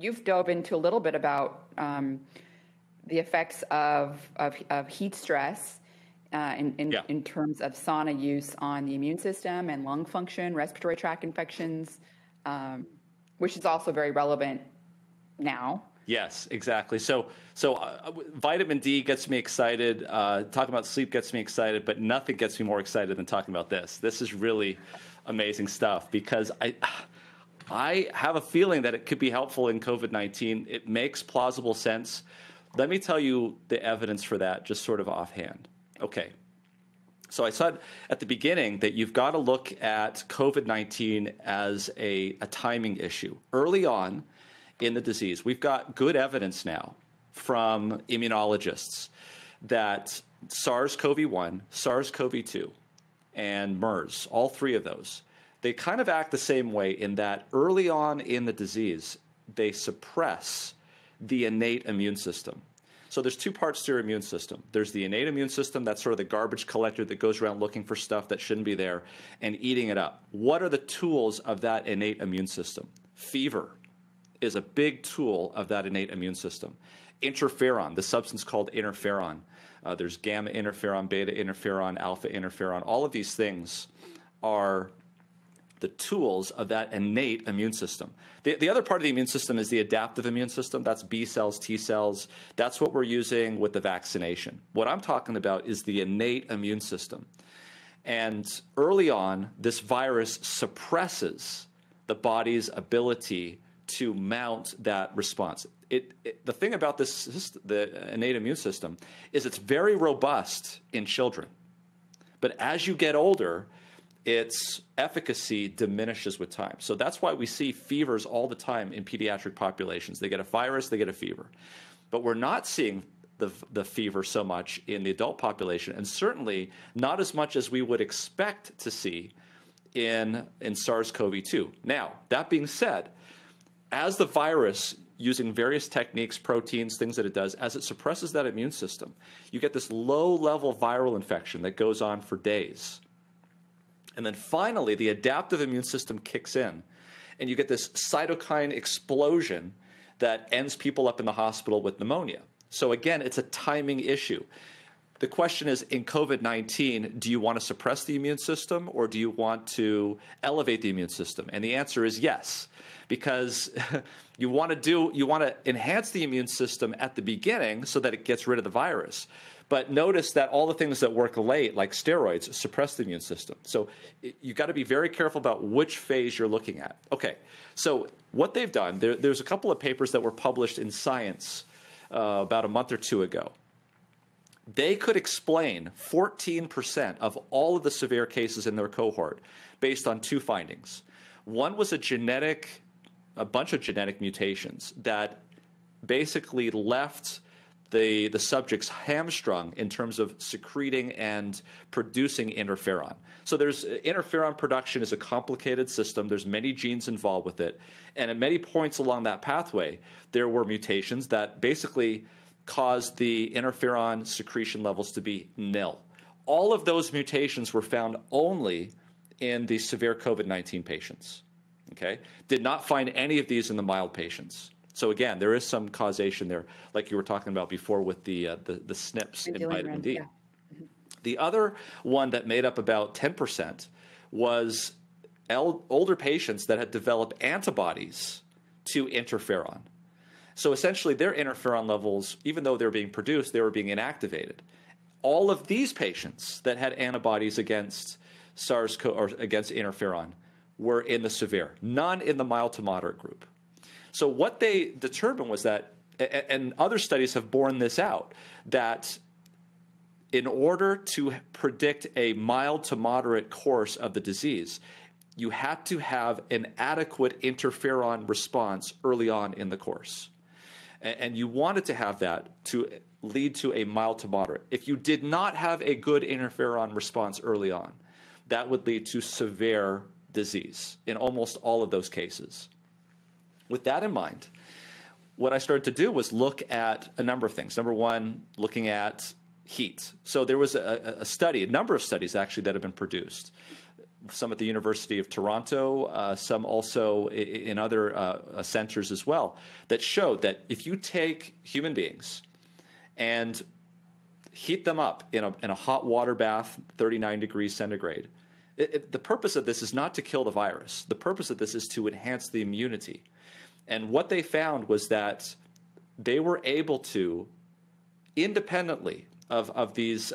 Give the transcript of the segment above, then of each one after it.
You've dove into a little bit about the effects of heat stress in terms of sauna use on the immune system and lung function, respiratory tract infections, which is also very relevant now. Yes, exactly. So vitamin D gets me excited. Talking about sleep gets me excited, but nothing gets me more excited than talking about this. This is really amazing stuff because I have a feeling that it could be helpful in COVID-19. It makes plausible sense. Let me tell you the evidence for that, just sort of offhand. Okay. So I said at the beginning that you've got to look at COVID-19 as a timing issue. Early on in the disease, we've got good evidence now from immunologists that SARS-CoV-1, SARS-CoV-2, and MERS, all three of those, they kind of act the same way in that early on in the disease, they suppress the innate immune system. So there's two parts to your immune system. There's the innate immune system, that's sort of the garbage collector that goes around looking for stuff that shouldn't be there and eating it up. What are the tools of that innate immune system? Fever is a big tool of that innate immune system. Interferon, the substance called interferon. There's gamma interferon, beta interferon, alpha interferon. All of these things are the tools of that innate immune system. The other part of the immune system is the adaptive immune system. That's B cells, T cells. That's what we're using with the vaccination. What I'm talking about is the innate immune system. And early on, this virus suppresses the body's ability to mount that response. The thing about the innate immune system is it's very robust in children. But as you get older, its efficacy diminishes with time. So that's why we see fevers all the time in pediatric populations. They get a virus, they get a fever. But we're not seeing the fever so much in the adult population, and certainly not as much as we would expect to see in SARS-CoV-2. Now, that being said, as the virus, using various techniques, proteins, things that it does, as it suppresses that immune system, you get this low-level viral infection that goes on for days. And then finally, the adaptive immune system kicks in, and you get this cytokine explosion that ends people up in the hospital with pneumonia. So again, it's a timing issue. The question is, in COVID-19, do you want to suppress the immune system, or do you want to elevate the immune system? And the answer is yes, because you want to enhance the immune system at the beginning so that it gets rid of the virus. But notice that all the things that work late, like steroids, suppress the immune system. So you've got to be very careful about which phase you're looking at. Okay, so what they've done, there's a couple of papers that were published in Science about a month or two ago. They could explain 14% of all of the severe cases in their cohort based on two findings. One was a bunch of genetic mutations that basically left the subjects hamstrung in terms of secreting and producing interferon. So there's interferon production is a complicated system. There's many genes involved with it. And at many points along that pathway, there were mutations that basically caused the interferon secretion levels to be nil. All of those mutations were found only in the severe COVID-19 patients, okay? Did not find any of these in the mild patients. So again, there is some causation there, like you were talking about before with the SNPs and vitamin D. Yeah. Mm-hmm. The other one that made up about 10% was older patients that had developed antibodies to interferon. So essentially their interferon levels, even though they were being produced, they were being inactivated. All of these patients that had antibodies against SARS-CoV or against interferon were in the severe, none in the mild to moderate group. So what they determined was that, and other studies have borne this out, that in order to predict a mild to moderate course of the disease, you had to have an adequate interferon response early on in the course. And you wanted to have that to lead to a mild to moderate. If you did not have a good interferon response early on, that would lead to severe disease in almost all of those cases. With that in mind, what I started to do was look at a number of things. Number one, looking at heat. So there was a number of studies actually that have been produced some at the University of Toronto, some also in other centers as well, that showed that if you take human beings and heat them up in a hot water bath, 39 degrees centigrade, the purpose of this is not to kill the virus. The purpose of this is to enhance the immunity. And what they found was that they were able to, independently of these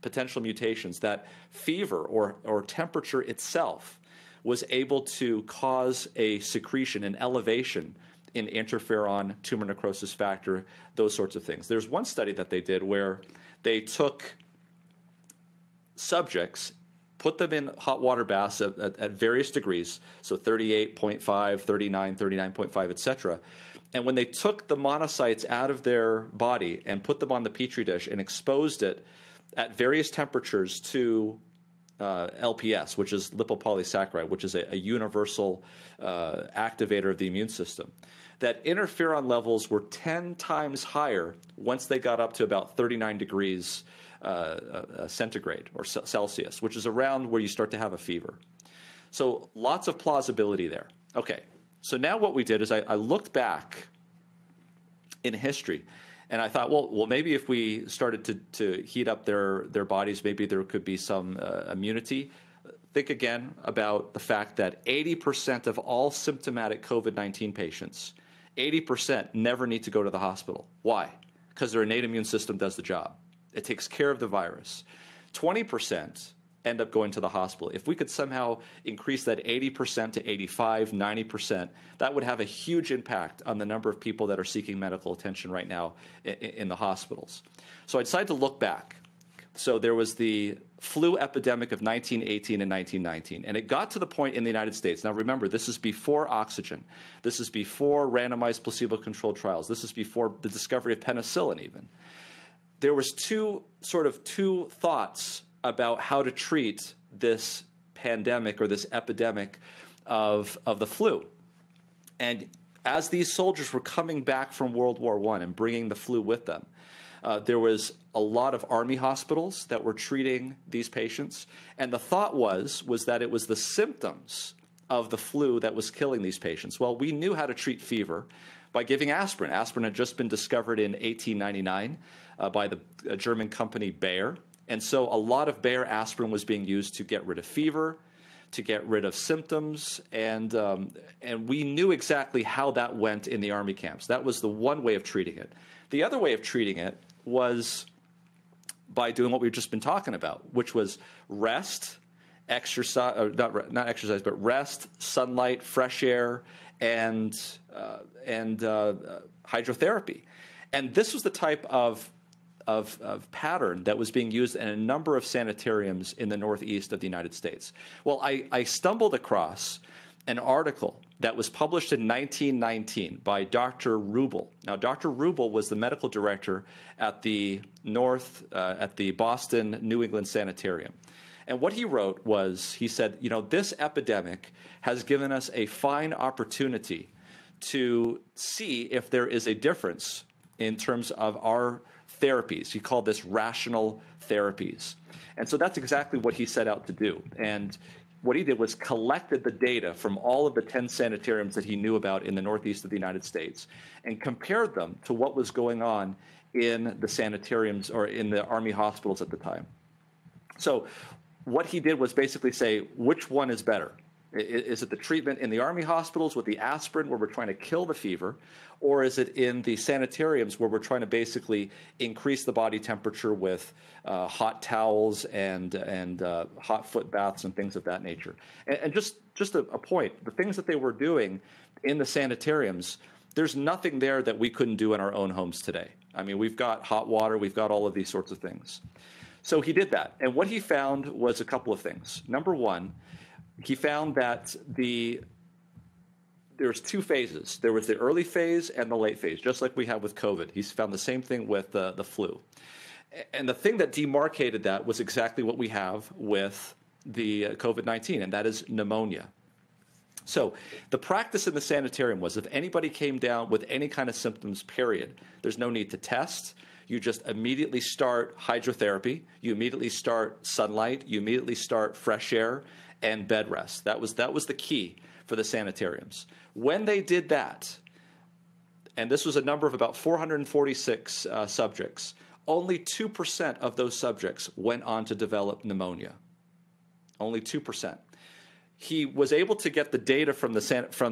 potential mutations, that fever or temperature itself was able to cause a secretion, an elevation in interferon, tumor necrosis factor, those sorts of things. There's one study that they did where they took subjects, put them in hot water baths at various degrees, so 38.5, 39, 39.5, et cetera. And when they took the monocytes out of their body and put them on the Petri dish and exposed it at various temperatures to LPS, which is lipopolysaccharide, which is a universal activator of the immune system, that interferon levels were 10 times higher once they got up to about 39 degrees centigrade or Celsius, which is around where you start to have a fever. So lots of plausibility there. Okay, so now what we did is I looked back in history. And I thought, well, maybe if we started to heat up their bodies, maybe there could be some immunity. Think again about the fact that 80% of all symptomatic COVID-19 patients, 80% never need to go to the hospital. Why? Because their innate immune system does the job. It takes care of the virus. 20% end up going to the hospital. If we could somehow increase that 80% to 85%, 90%, that would have a huge impact on the number of people that are seeking medical attention right now in the hospitals. So I decided to look back. So there was the flu epidemic of 1918 and 1919, and it got to the point in the United States. Now remember, this is before oxygen. This is before randomized placebo-controlled trials. This is before the discovery of penicillin even. There was two thoughts about how to treat this pandemic or this epidemic of the flu. And as these soldiers were coming back from World War I and bringing the flu with them, there was a lot of army hospitals that were treating these patients. And the thought was that it was the symptoms of the flu that was killing these patients. Well, we knew how to treat fever by giving aspirin. Aspirin had just been discovered in 1899 by the German company Bayer. And so a lot of Bayer aspirin was being used to get rid of fever, to get rid of symptoms, and we knew exactly how that went in the army camps. That was the one way of treating it. The other way of treating it was by doing what we've just been talking about, which was rest, exercise, not exercise, but rest, sunlight, fresh air, and hydrotherapy. And this was the type of pattern that was being used in a number of sanitariums in the northeast of the United States. Well, I stumbled across an article that was published in 1919 by Dr. Rubel. Now, Dr. Rubel was the medical director at the Boston New England Sanitarium. And what he wrote was, he said, you know, this epidemic has given us a fine opportunity to see if there is a difference in terms of our therapies. He called this rational therapies. And so that's exactly what he set out to do. And what he did was collected the data from all of the 10 sanitariums that he knew about in the northeast of the United States and compared them to what was going on in the sanitariums or in the army hospitals at the time. So what he did was basically say, which one is better? Is it the treatment in the army hospitals with the aspirin where we're trying to kill the fever, or is it in the sanitariums where we're trying to basically increase the body temperature with hot towels and hot foot baths and things of that nature? And just a point, the things that they were doing in the sanitariums, there's nothing there that we couldn't do in our own homes today. I mean, we've got hot water, we've got all of these sorts of things. So he did that. And what he found was a couple of things. Number one, he found that there was two phases. There was the early phase and the late phase, just like we have with COVID. He's found the same thing with the flu. And the thing that demarcated that was exactly what we have with the COVID-19, and that is pneumonia. So the practice in the sanitarium was if anybody came down with any kind of symptoms, period, there's no need to test. You just immediately start hydrotherapy. You immediately start sunlight. You immediately start fresh air. and bed rest. That was the key for the sanitariums. When they did that, and this was a number of about 446 subjects, only 2% of those subjects went on to develop pneumonia. Only 2%. He was able to get the data from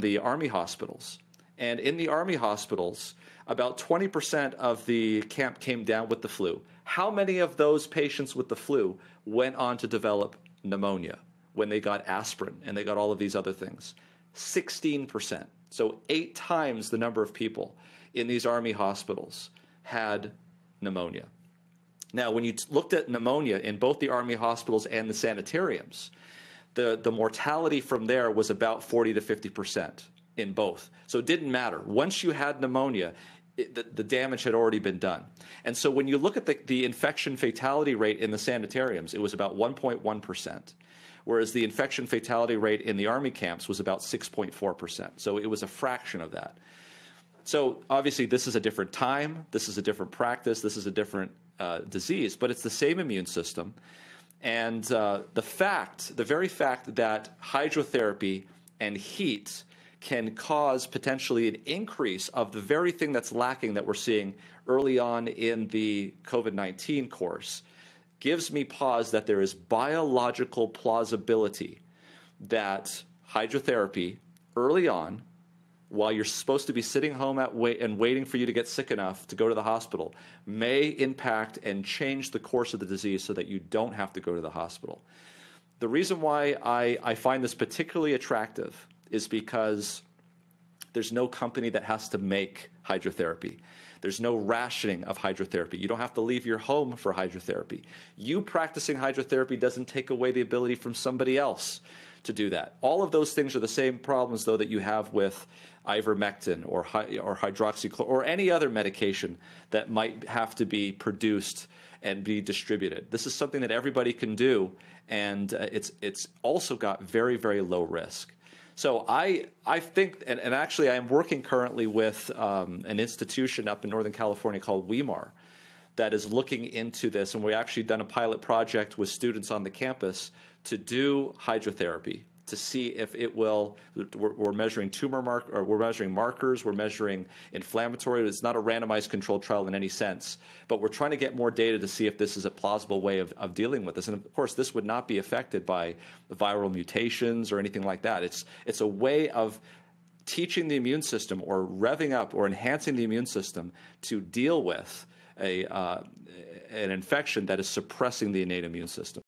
the Army hospitals. And in the Army hospitals, about 20% of the camp came down with the flu. How many of those patients with the flu went on to develop pneumonia when they got aspirin and they got all of these other things? 16%. So 8 times the number of people in these Army hospitals had pneumonia. Now, when you looked at pneumonia in both the Army hospitals and the sanitariums, the mortality from there was about 40 to 50% in both. So it didn't matter. Once you had pneumonia, the damage had already been done. And so when you look at the infection fatality rate in the sanitariums, it was about 1.1%, whereas the infection fatality rate in the Army camps was about 6.4%. So it was a fraction of that. So obviously this is a different time, this is a different practice, this is a different disease, but it's the same immune system. And the very fact that hydrotherapy and heat can cause potentially an increase of the very thing that's lacking that we're seeing early on in the COVID-19 course gives me pause that there is biological plausibility that hydrotherapy early on, while you're supposed to be sitting home and waiting for you to get sick enough to go to the hospital, may impact and change the course of the disease so that you don't have to go to the hospital. The reason why I find this particularly attractive is because there's no company that has to make hydrotherapy. There's no rationing of hydrotherapy. You don't have to leave your home for hydrotherapy. You practicing hydrotherapy doesn't take away the ability from somebody else to do that. All of those things are the same problems, though, that you have with ivermectin or hydroxychloroquine or any other medication that might have to be produced and be distributed. This is something that everybody can do, and it's also got very, very low risk. So I think, and actually I am working currently with an institution up in Northern California called Weimar that is looking into this, and we've actually done a pilot project with students on the campus to do hydrotherapy, to see if it will, we're measuring markers, we're measuring inflammatory. It's not a randomized controlled trial in any sense, but we're trying to get more data to see if this is a plausible way of dealing with this. And of course, this would not be affected by viral mutations or anything like that. It's a way of teaching the immune system or revving up or enhancing the immune system to deal with an infection that is suppressing the innate immune system.